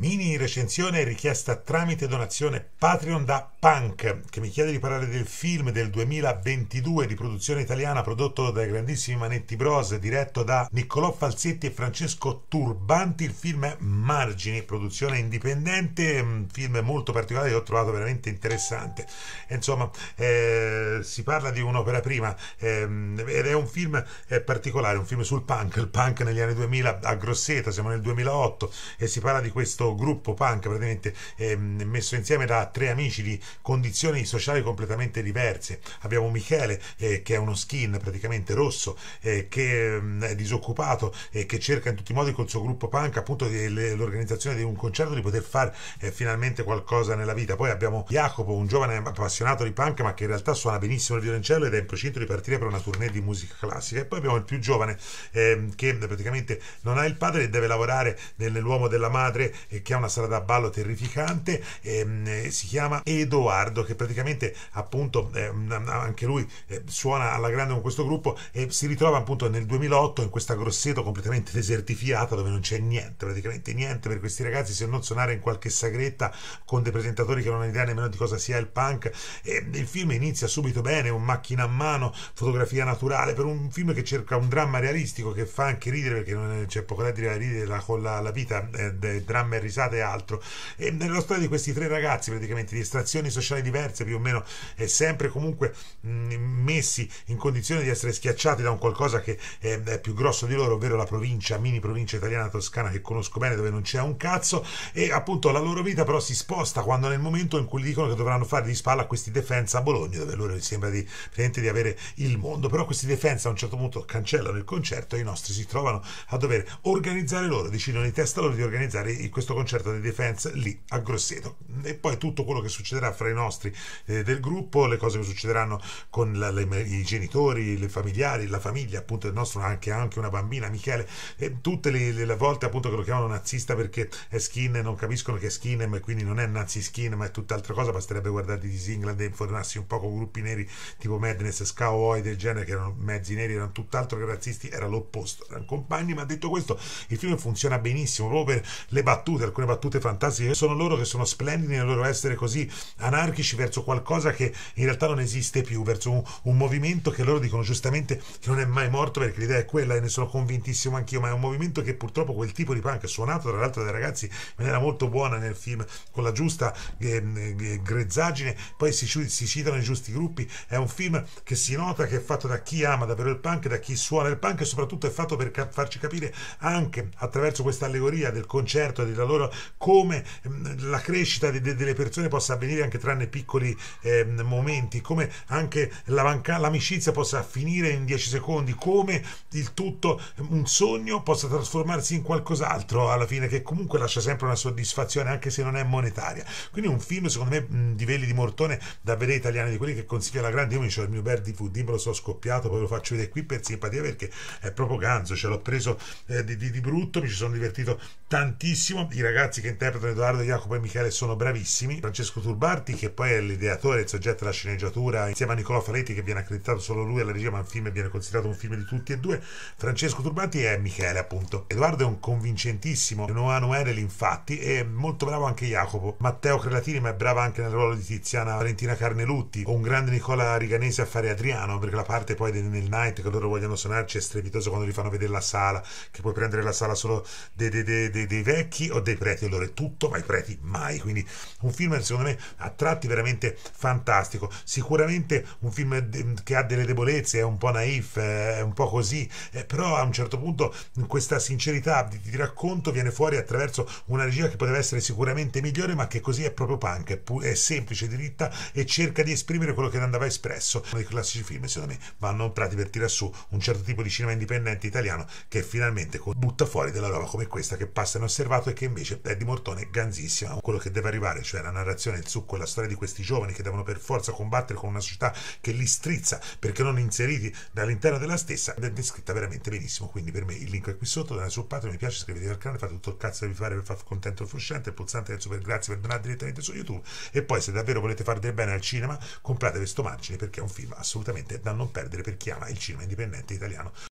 Mini recensione richiesta tramite donazione Patreon da Punk, che mi chiede di parlare del film del 2022 di produzione italiana prodotto dai grandissimi Manetti Bros, diretto da Niccolò Falsetti e Francesco Turbanti. Il film è Margini, produzione indipendente, un film molto particolare che ho trovato veramente interessante. Insomma, si parla di un'opera prima ed è un film particolare, un film sul punk, il punk negli anni 2000 a Grosseto, siamo nel 2008, e si parla di questo gruppo punk praticamente messo insieme da tre amici di condizioni sociali completamente diverse. Abbiamo Michele che è uno skin praticamente rosso, che è disoccupato e che cerca in tutti i modi col suo gruppo punk appunto l'organizzazione di un concerto, di poter fare finalmente qualcosa nella vita. Poi abbiamo Jacopo, un giovane appassionato di punk ma che in realtà suona benissimo il violoncello ed è in procinto di partire per una tournée di musica classica. E poi abbiamo il più giovane che praticamente non ha il padre e deve lavorare nell'uomo della madre, che ha una sala da ballo terrificante, si chiama Edoardo, che praticamente appunto anche lui suona alla grande con questo gruppo e si ritrova appunto nel 2008 in questa Grosseto completamente desertificata, dove non c'è niente, praticamente niente per questi ragazzi se non suonare in qualche sagretta con dei presentatori che non hanno idea nemmeno di cosa sia il punk. E il film inizia subito bene, un macchina a mano, fotografia naturale, per un film che cerca un dramma realistico che fa anche ridere, perché non c'è poco da dire, ridere con la vita del dramma, risate e altro. E nella storia di questi tre ragazzi praticamente di estrazioni sociali diverse più o meno, e sempre comunque messi in condizione di essere schiacciati da un qualcosa che è più grosso di loro, ovvero la provincia, mini provincia italiana toscana che conosco bene, dove non c'è un cazzo. E appunto la loro vita però si sposta quando, nel momento in cui dicono che dovranno fare di spalla a questi Defensa a Bologna, dove loro sembra di avere il mondo, però questi Defensa a un certo punto cancellano il concerto e i nostri si trovano a dover organizzare loro, decidono di testa loro di organizzare questo concerto di Defensa lì a Grosseto. E poi tutto quello che succederà fra i nostri del gruppo, le cose che succederanno con i genitori, le familiari, la famiglia appunto del nostro, anche una bambina, Michele, e tutte le volte appunto che lo chiamano nazista perché è skin e non capiscono che è skin, ma quindi non è nazi skin ma è tutt'altra cosa. Basterebbe guardare This is England e informarsi un po' con gruppi neri tipo Madness, Ska o Oi del genere, che erano mezzi neri, erano tutt'altro che razzisti, era l'opposto, erano compagni. Ma detto questo, il film funziona benissimo proprio per le battute, alcune battute fantastiche sono loro, che sono splendidi nel loro essere così anarchici verso qualcosa che in realtà non esiste più, verso un movimento che loro dicono giustamente che non è mai morto, perché l'idea è quella e ne sono convintissimo anch'io, ma è un movimento che purtroppo quel tipo di punk, suonato tra l'altro dai ragazzi in maniera molto buona nel film, con la giusta grezzaggine, poi si citano i giusti gruppi. È un film che si nota che è fatto da chi ama davvero il punk, da chi suona il punk, e soprattutto è fatto per farci capire anche attraverso questa allegoria del concerto e della loro, come la crescita delle persone possa avvenire anche tranne piccoli momenti, come anche l'amicizia possa finire in 10 secondi, come il tutto, un sogno, possa trasformarsi in qualcos'altro alla fine, che comunque lascia sempre una soddisfazione anche se non è monetaria. Quindi un film secondo me di veli di Mortone, da vedere italiani, di quelli che consiglio alla grande. Io mi c'ho il mio bel DVD, me lo so scoppiato, poi ve lo faccio vedere qui per simpatia, perché è proprio ganzo, ce l'ho preso di brutto, mi ci sono divertito tantissimo. I ragazzi che interpretano Edoardo, Jacopo e Michele sono bravissimi. Francesco Turbanti, che poi è l'ideatore, il soggetto della sceneggiatura, insieme a Niccolò Falsetti, che viene accreditato solo lui alla regia, ma il film viene considerato un film di tutti e due. Francesco Turbanti è Michele appunto, Edoardo è un convincentissimo Noanuele infatti, e molto bravo anche Jacopo. Matteo Crelatini, ma è brava anche nel ruolo di Tiziana Valentina Carnelutti, o un grande Nicola Riganese a fare Adriano, perché la parte poi nel night che loro vogliono suonarci è strepitosa, quando li fanno vedere la sala, che puoi prendere la sala solo dei vecchi o dei preti, allora è tutto, ma i preti mai. Quindi un film secondo me a tratti veramente fantastico, sicuramente un film che ha delle debolezze, è un po' naif, è un po' così, però a un certo punto questa sincerità di racconto viene fuori attraverso una regia che poteva essere sicuramente migliore, ma che così è proprio punk, è semplice, diritta, e cerca di esprimere quello che andava espresso. Uno dei classici film secondo me vanno prati per tirare su un certo tipo di cinema indipendente italiano, che finalmente butta fuori della roba come questa, che passa inosservato e che invece è di Mortone ganzissima. Quello che deve arrivare, cioè la narrazione, il succo, la storia di questi giovani che devono per forza combattere con una società che li strizza perché non inseriti dall'interno della stessa, è descritta veramente benissimo. Quindi per me il link è qui sotto, andate sul Patreon, mi piace, iscrivetevi al canale, fate tutto il cazzo che vi pare per far contento il frusciante, il pulsante del super grazie per donare direttamente su YouTube, e poi se davvero volete fare del bene al cinema, comprate questo Margini, perché è un film assolutamente da non perdere per chi ama il cinema indipendente italiano.